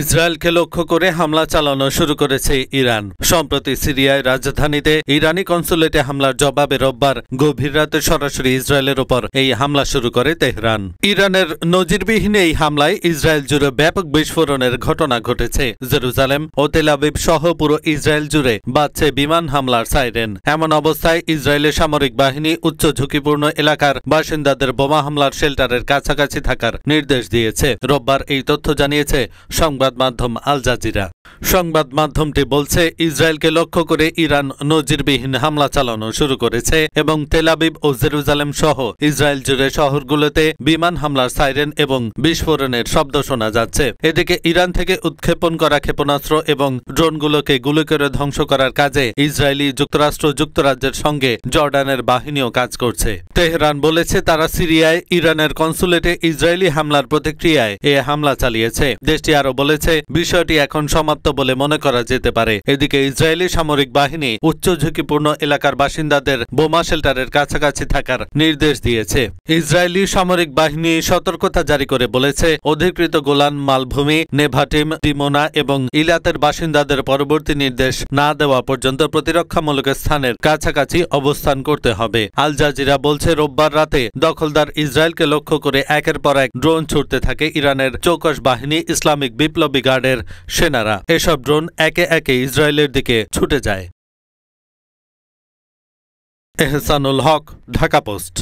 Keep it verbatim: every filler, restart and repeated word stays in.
ইসরায়েলকে লক্ষ্য করে হামলা চালানো শুরু করেছে ইরান। সম্প্রতি সিরিয়ায় রাজধানীতে ইরানি কনস্যুলেটে হামলার জবাবে রোববার গভীর রাতে সরাসরি ইসরায়েলের ওপর এই হামলা শুরু করে তেহরান। ইরানের নজিরবিহীন এই হামলায় ইসরায়েল জুড়ে ব্যাপক বিস্ফোরণের ঘটনা ঘটেছে। জেরুজালেম ও তেল আবিব সহ পুরো ইসরায়েল জুড়ে বাজছে বিমান হামলার সাইরেন। এমন অবস্থায় ইসরায়েলের সামরিক বাহিনী উচ্চ ঝুঁকিপূর্ণ এলাকার বাসিন্দাদের বোমা হামলার শেল্টারের কাছাকাছি থাকার নির্দেশ দিয়েছে। রোববার এই তথ্য জানিয়েছে সংবাদ মাধ্যম আল জাজিরা। সংবাদ মাধ্যমটি বলছে, ইসরায়েলকে লক্ষ্য করে ইরান নজিরবিহীন হামলা চালানো শুরু করেছে এবং তেল আবিব ও জেরুজালেম সহ ইসরায়েল জুড়ে শহরগুলোতে বিমান হামলার সাইরেন এবং বিস্ফোরণের শব্দ শোনা যাচ্ছে। এদিকে ইরান থেকে উৎক্ষেপণ করা ক্ষেপণাস্ত্র এবং ড্রোনগুলোকে গুলি করে ধ্বংস করার কাজে ইসরায়েলি যুক্তরাষ্ট্র যুক্তরাজ্যের সঙ্গে জর্ডানের বাহিনীও কাজ করছে। তেহরান বলেছে তারা সিরিয়ায় ইরানের কনস্যুলেটে ইসরায়েলি হামলার প্রতিক্রিয়ায় এ হামলা চালিয়েছে। দেশটি আরও বলেছে বিষয়টি এখন সমাপ্ত বলে মনে করা যেতে পারে। এদিকে ইসরায়েলি সামরিক বাহিনী উচ্চ ঝুঁকিপূর্ণ এলাকার বাসিন্দাদের বোমা শেল্টারের কাছাকাছি থাকার নির্দেশ দিয়েছে। ইসরায়েলি সামরিক বাহিনী সতর্কতা জারি করে বলেছে, অধিকৃত গোলান মালভূমি, নেভাটিম, ডিমোনা এবং ইলাতের বাসিন্দাদের পরবর্তী নির্দেশ না দেওয়া পর্যন্ত প্রতিরক্ষামূলক স্থানের কাছাকাছি অবস্থান করতে হবে। আল জাজিরা বলছে, রোববার রাতে দখলদার ইসরায়েলকে লক্ষ্য করে একের পর এক ড্রোন ছুটতে থাকে ইরানের চৌকশ বাহিনী, ইসলামিক বিপ্লবী গার্ডের সেনারা। এসব ড্রোন একে একে ইসরায়েলের দিকে ছুটে যায়। এহসানুল হক, ঢাকা পোস্ট।